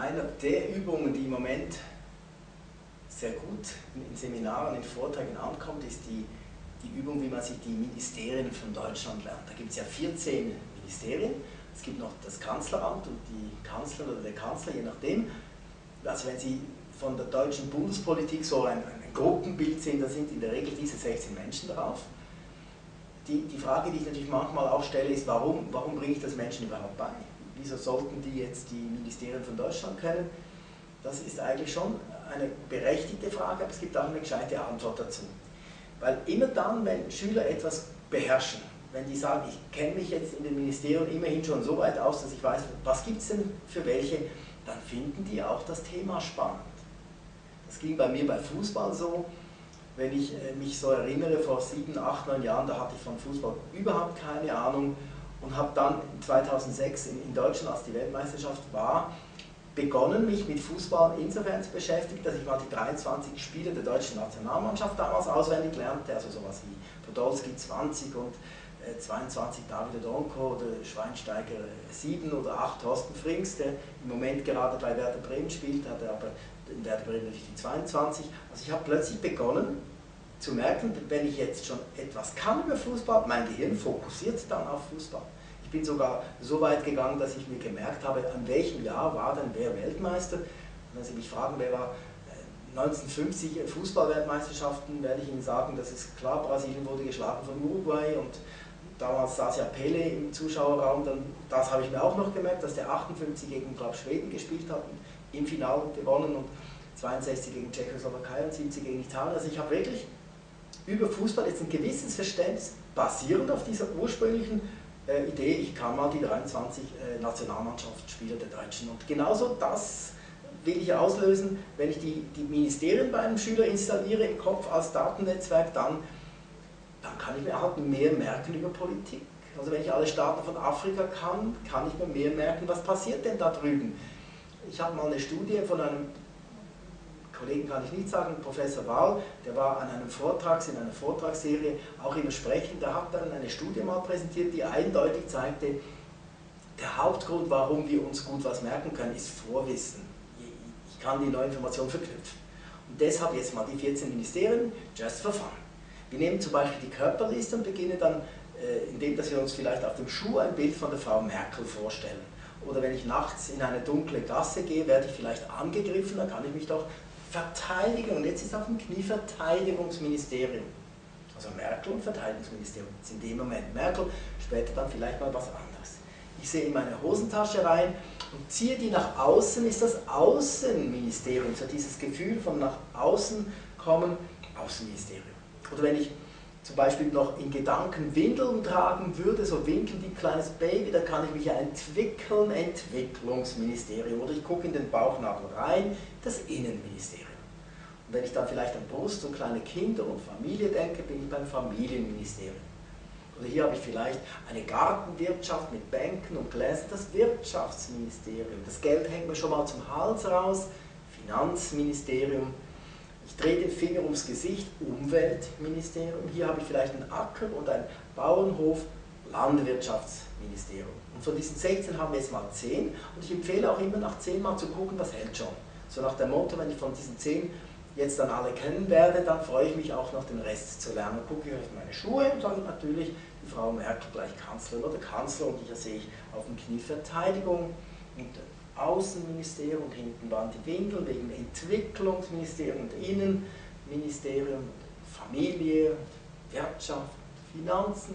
Eine der Übungen, die im Moment sehr gut in Seminaren, in Vorträgen ankommt, ist die Übung, wie man sich die Ministerien von Deutschland lernt. Da gibt es ja 14 Ministerien. Es gibt noch das Kanzleramt und die Kanzlerin oder der Kanzler, je nachdem. Also wenn Sie von der deutschen Bundespolitik so ein Gruppenbild sehen, da sind in der Regel diese 16 Menschen drauf. Die Frage, die ich natürlich manchmal auch stelle, ist, warum bringe ich das Menschen überhaupt bei? Wieso sollten die jetzt die Ministerien von Deutschland kennen? Das ist eigentlich schon eine berechtigte Frage, aber es gibt auch eine gescheite Antwort dazu. Weil immer dann, wenn Schüler etwas beherrschen, wenn die sagen, ich kenne mich jetzt in den Ministerien immerhin schon so weit aus, dass ich weiß, was gibt es denn für welche, dann finden die auch das Thema spannend. Das ging bei mir bei Fußball so. Wenn ich mich so erinnere, vor 7, 8, 9 Jahren, da hatte ich von Fußball überhaupt keine Ahnung und habe dann 2006 in Deutschland, als die Weltmeisterschaft war, begonnen, mich mit Fußball insofern zu beschäftigen, dass ich mal die 23 Spiele der deutschen Nationalmannschaft damals auswendig lernte, also sowas wie Podolski 20 und 22 David Donko oder Schweinsteiger 7 oder 8 Thorsten Frings, der im Moment gerade bei Werder Bremen spielt, hatte aber in Werder Bremen natürlich die 22. Also ich habe plötzlich begonnen zu merken, wenn ich jetzt schon etwas kann über Fußball, mein Gehirn fokussiert dann auf Fußball. Ich bin sogar so weit gegangen, dass ich mir gemerkt habe, an welchem Jahr war denn wer Weltmeister? Und wenn Sie mich fragen, wer war 1950 Fußball-Weltmeisterschaften, werde ich Ihnen sagen, das ist klar, Brasilien wurde geschlagen von Uruguay und damals saß ja Pele im Zuschauerraum, dann, das habe ich mir auch noch gemerkt, dass der 58 gegen, glaube ich, Schweden gespielt hat, im Finale gewonnen und 62 gegen Tschechoslowakei und 70 gegen Italien. Also ich habe wirklich über Fußball jetzt ein gewisses Verständnis, basierend auf dieser ursprünglichen Idee, ich kann mal die 23 Nationalmannschaftsspieler der Deutschen. Und genauso das will ich auslösen, wenn ich die Ministerien bei einem Schüler installiere im Kopf als Datennetzwerk, dann kann ich mir halt mehr merken über Politik. Also wenn ich alle Staaten von Afrika kann, kann ich mir mehr merken, was passiert denn da drüben. Ich habe mal eine Studie von einem Kollegen, kann ich nicht sagen, Professor Wahl, der war an einem Vortrag, in einer Vortragsserie auch immer sprechend, der hat dann eine Studie mal präsentiert, die eindeutig zeigte, der Hauptgrund, warum wir uns gut was merken können, ist Vorwissen. Ich kann die neue Information verknüpfen. Und deshalb jetzt mal die 14 Ministerien, just for fun. Wir nehmen zum Beispiel die Körperliste und beginnen dann, indem dass wir uns vielleicht auf dem Schuh ein Bild von der Frau Merkel vorstellen. Oder wenn ich nachts in eine dunkle Gasse gehe, werde ich vielleicht angegriffen, dann kann ich mich doch verteidigen. Und jetzt ist auf dem Knie Verteidigungsministerium. Also Merkel und Verteidigungsministerium ist in dem Moment Merkel, später dann vielleicht mal was anderes. Ich sehe in meine Hosentasche rein und ziehe die nach außen, ist das Außenministerium. So dieses Gefühl von nach außen kommen, Außenministerium. Oder wenn ich zum Beispiel noch in Gedanken Windeln tragen würde, so winkeln wie ein kleines Baby, da kann ich mich ja entwickeln, Entwicklungsministerium. Oder ich gucke in den Bauchnabel rein, das Innenministerium. Und wenn ich dann vielleicht an Brust und kleine Kinder und Familie denke, bin ich beim Familienministerium. Oder hier habe ich vielleicht eine Gartenwirtschaft mit Bänken und Gläsern, das Wirtschaftsministerium. Das Geld hängt mir schon mal zum Hals raus, Finanzministerium. Ich drehe den Finger ums Gesicht, Umweltministerium. Hier habe ich vielleicht einen Acker und einen Bauernhof, Landwirtschaftsministerium. Und von diesen 16 haben wir jetzt mal 10. Und ich empfehle auch immer nach 10 mal zu gucken, was hält schon. So nach dem Motto, wenn ich von diesen 10 jetzt dann alle kennen werde, dann freue ich mich auch noch den Rest zu lernen. Gucke ich auf meine Schuhe und sage natürlich, die Frau Merkel gleich Kanzlerin oder Kanzler. Und hier sehe ich auf dem Knie Verteidigung und Außenministerium und hinten waren die Windeln wegen Entwicklungsministerium und Innenministerium, Familie, Wirtschaft, Finanzen,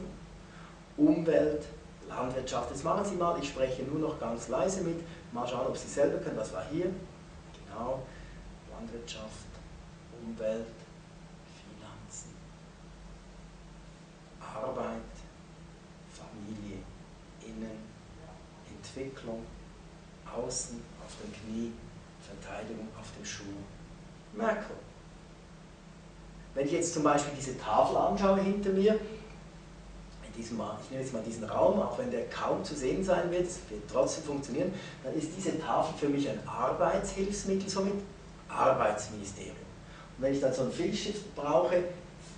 Umwelt, Landwirtschaft. Das machen Sie mal, ich spreche nur noch ganz leise mit. Mal schauen, ob Sie selber können. Was war hier? Genau, Landwirtschaft, Umwelt, Finanzen, Arbeit, Familie, Innen, Entwicklung, Außen, auf dem Knie, Verteidigung, auf dem Schuh, Merkel. Wenn ich jetzt zum Beispiel diese Tafel anschaue hinter mir, ich nehme jetzt mal diesen Raum, auch wenn der kaum zu sehen sein wird, es wird trotzdem funktionieren, dann ist diese Tafel für mich ein Arbeitshilfsmittel, somit Arbeitsministerium. Und wenn ich dann so ein Filzstift brauche,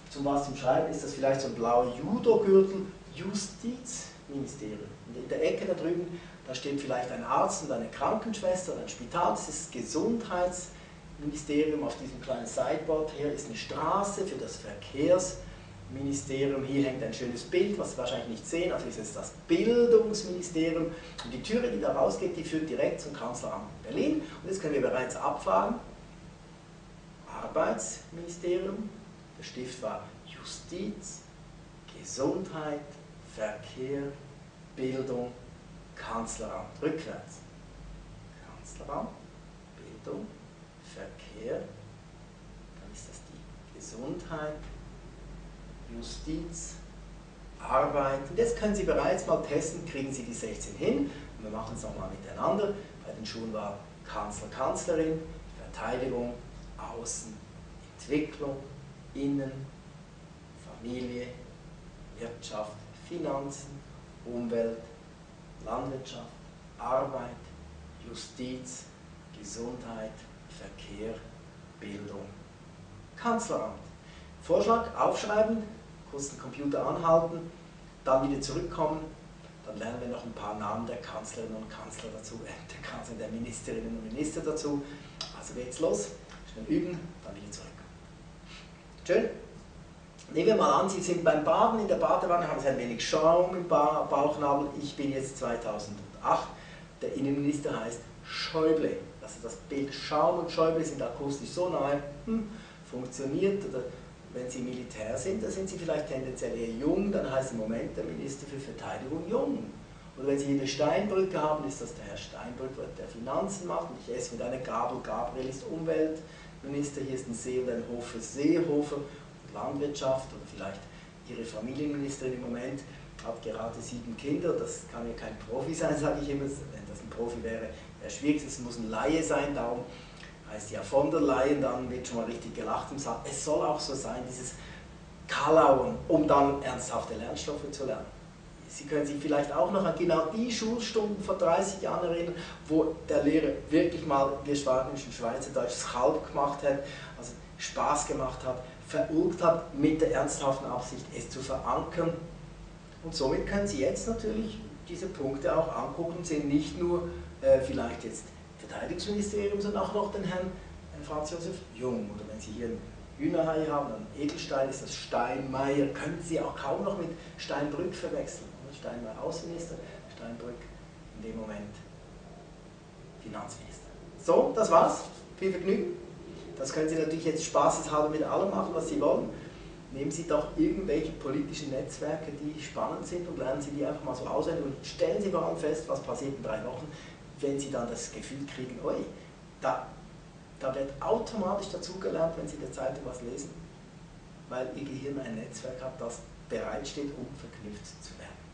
zum was zum Schreiben, ist das vielleicht so ein blauer Judo-Gürtel, Justizministerium. Und in der Ecke da drüben Da steht vielleicht ein Arzt und eine Krankenschwester und ein Spital, das ist das Gesundheitsministerium auf diesem kleinen Sideboard. Hier ist eine Straße für das Verkehrsministerium, hier hängt ein schönes Bild, was Sie wahrscheinlich nicht sehen, also ist jetzt das Bildungsministerium. Und die Türe, die da rausgeht, die führt direkt zum Kanzleramt in Berlin. Und jetzt können wir bereits abfahren. Arbeitsministerium, der Stift war Justiz, Gesundheit, Verkehr, Bildung, Kanzleramt, rückwärts. Kanzleramt, Bildung, Verkehr, dann ist das die Gesundheit, Justiz, Arbeit. Und jetzt können Sie bereits mal testen, kriegen Sie die 16 hin. Und wir machen es nochmal miteinander. Bei den Schulen war Kanzler, Kanzlerin, Verteidigung, Außen, Entwicklung, Innen, Familie, Wirtschaft, Finanzen, Umwelt, Landwirtschaft, Arbeit, Justiz, Gesundheit, Verkehr, Bildung, Kanzleramt. Vorschlag aufschreiben, kurz den Computer anhalten, dann wieder zurückkommen, dann lernen wir noch ein paar Namen der Kanzlerinnen und Kanzler dazu, der Kanzlerin, der Ministerinnen und Minister dazu. Also geht's los, schnell üben, dann wieder zurück. Schön. Nehmen wir mal an, Sie sind beim Baden in der Badewanne, haben Sie ein wenig Schaum im Bauchnabel. Ich bin jetzt 2008. Der Innenminister heißt Schäuble. Also das Bild Schaum und Schäuble sind akustisch so nahe, funktioniert. Oder wenn Sie Militär sind, dann sind Sie vielleicht tendenziell eher Jung, dann heißt im Moment der Minister für Verteidigung Jung. Oder wenn Sie hier eine Steinbrücke haben, ist das der Herr Steinbrück, der Finanzen macht. Und ich esse mit einer Gabel. Gabriel ist Umweltminister, hier ist ein See und ein Hof für Seehofer. Landwirtschaft oder vielleicht Ihre Familienministerin im Moment hat gerade 7 Kinder, das kann ja kein Profi sein, sage ich immer, wenn das ein Profi wäre, wäre schwierig, es muss ein Laie sein, darum heißt ja von der Laien, dann wird schon mal richtig gelacht im Saal. Es soll auch so sein, dieses Kalauern, um dann ernsthafte Lernstoffe zu lernen. Sie können sich vielleicht auch noch an genau die Schulstunden vor 30 Jahren erinnern, wo der Lehrer wirklich mal, wir Schweizerdeutsch, das halb gemacht hat, also Spaß gemacht hat, verurteilt hat, mit der ernsthaften Absicht, es zu verankern. Und somit können Sie jetzt natürlich diese Punkte auch angucken und sehen nicht nur vielleicht jetzt Verteidigungsministerium, sondern auch noch den Herrn Franz Josef Jung. Oder wenn Sie hier einen Hühnerhai haben, einen Edelstein, ist das Steinmeier. Können Sie auch kaum noch mit Steinbrück verwechseln. Steinmeier Außenminister, Steinbrück in dem Moment Finanzminister. So, das war's. Viel Vergnügen. Das können Sie natürlich jetzt spaßeshalber mit allem machen, was Sie wollen. Nehmen Sie doch irgendwelche politischen Netzwerke, die spannend sind, und lernen Sie die einfach mal so auswendig. Und stellen Sie vor allem fest, was passiert in 3 Wochen, wenn Sie dann das Gefühl kriegen, oi, da wird automatisch dazugelernt, wenn Sie in der Zeitung was lesen, weil Ihr Gehirn ein Netzwerk hat, das bereitsteht, um verknüpft zu werden.